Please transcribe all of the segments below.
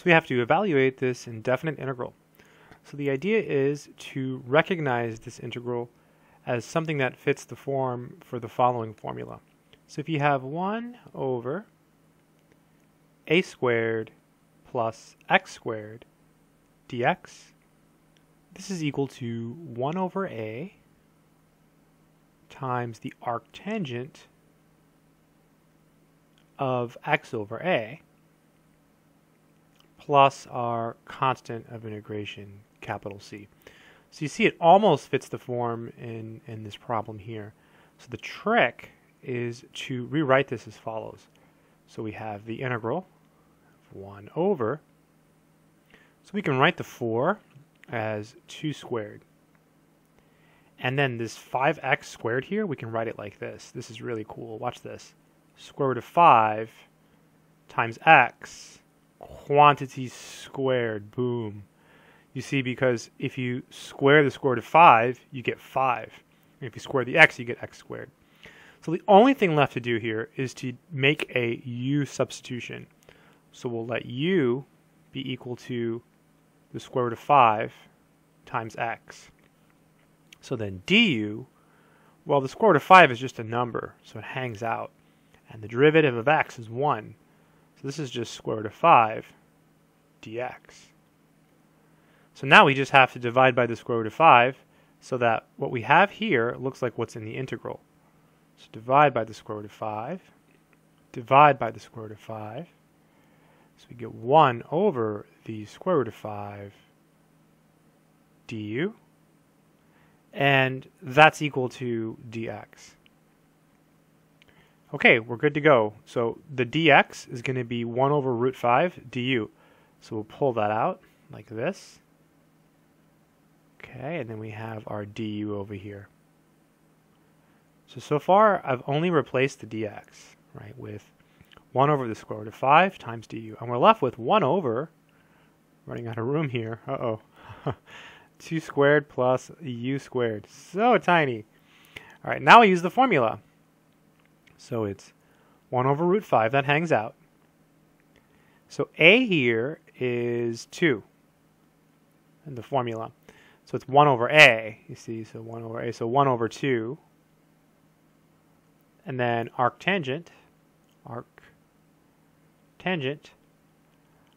So we have to evaluate this indefinite integral. So the idea is to recognize this integral as something that fits the form for the following formula. So if you have 1 over a squared plus x squared dx, this is equal to 1 over a times the arctangent of x over a plus our constant of integration, capital C. So you see it almost fits the form in this problem here. So the trick is to rewrite this as follows. So we have the integral of 1 over, so we can write the 4 as 2 squared. And then this 5x squared here, we can write it like this. This is really cool. Watch this. Square root of 5 times x, quantity squared. Boom. You see, because if you square the square root of 5, you get 5. And if you square the x, you get x squared. So the only thing left to do here is to make a u substitution. So we'll let u be equal to the square root of 5 times x. So then du, well, the square root of 5 is just a number, so it hangs out. And the derivative of x is 1. So this is just square root of 5 dx. So now we just have to divide by the square root of 5 so that what we have here looks like what's in the integral. So divide by the square root of 5, divide by the square root of 5. So we get 1 over the square root of 5 du. And that's equal to dx. Okay, we're good to go. So the dx is going to be 1 over root 5 du. So we'll pull that out like this. Okay, and then we have our du over here. So far I've only replaced the dx, right, with 1 over the square root of 5 times du. And we're left with 1 over, running out of room here, 2 squared plus u squared. So tiny. All right, now I use the formula. So it's 1 over root 5. That hangs out. So a here is 2 in the formula. So it's 1 over a, you see, so 1 over a. So 1 over 2. And then arctangent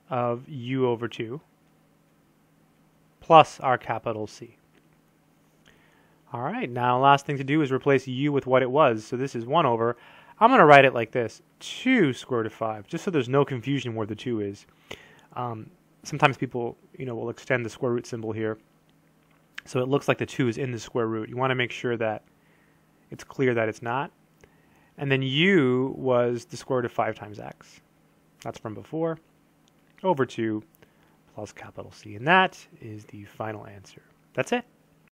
of u over 2. Plus our capital C. All right, now last thing to do is replace u with what it was. So this is 1 over, I'm going to write it like this, 2 square root of 5, just so there's no confusion where the 2 is. Sometimes people, will extend the square root symbol here, so it looks like the 2 is in the square root. You want to make sure that it's clear that it's not. And then u was the square root of 5 times x. That's from before, over 2. Plus capital C, and that is the final answer. That's it.